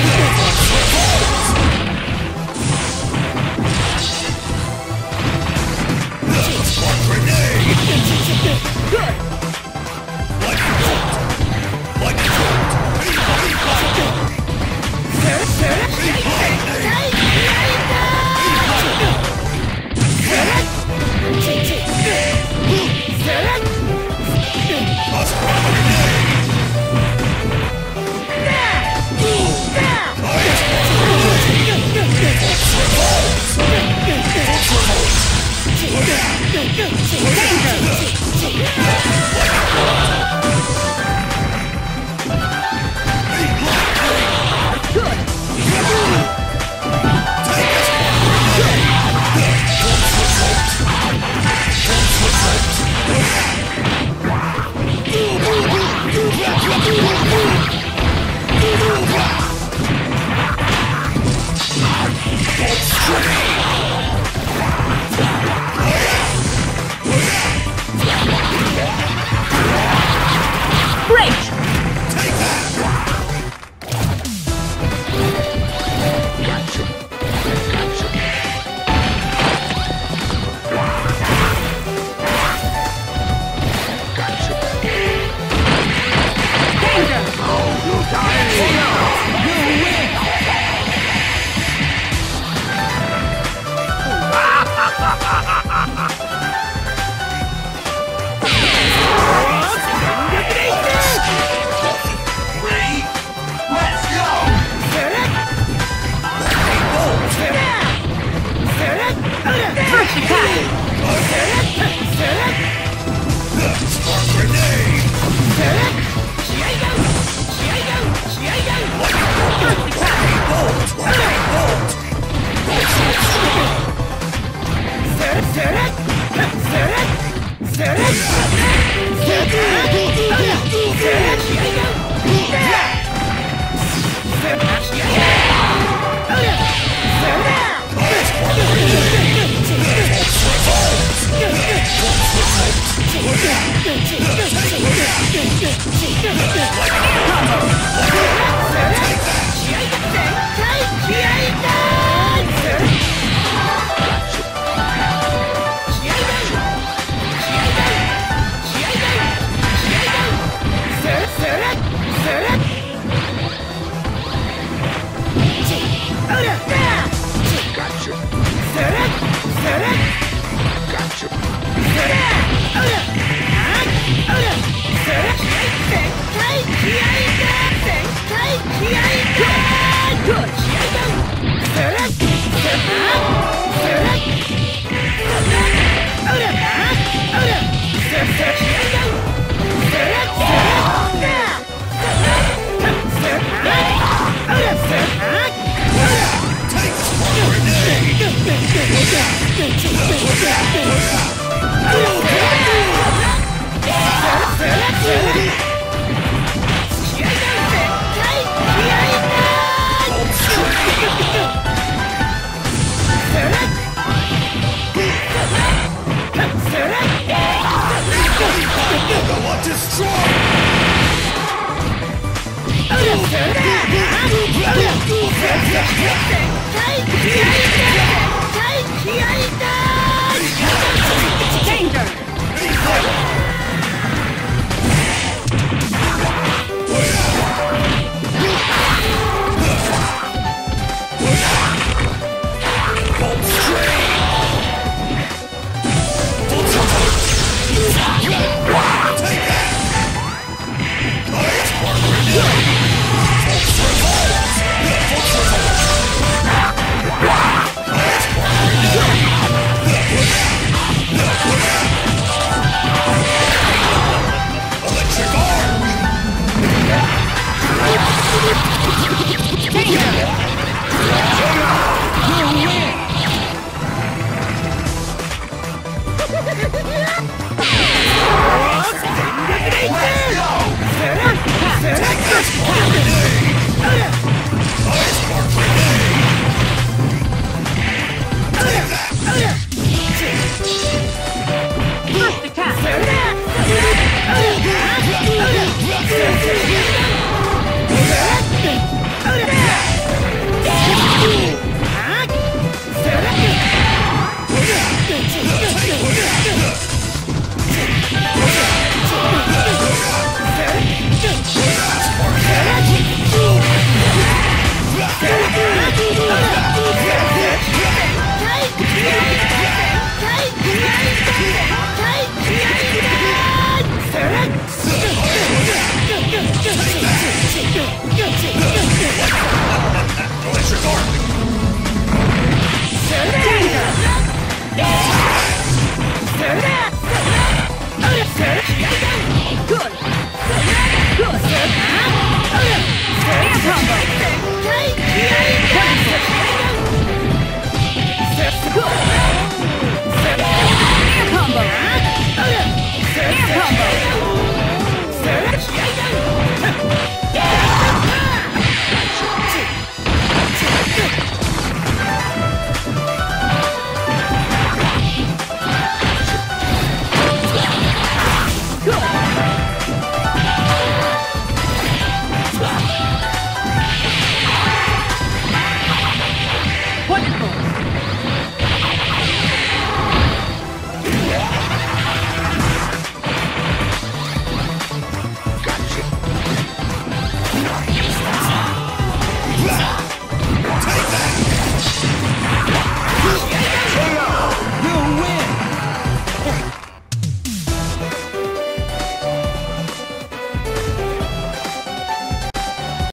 Take that!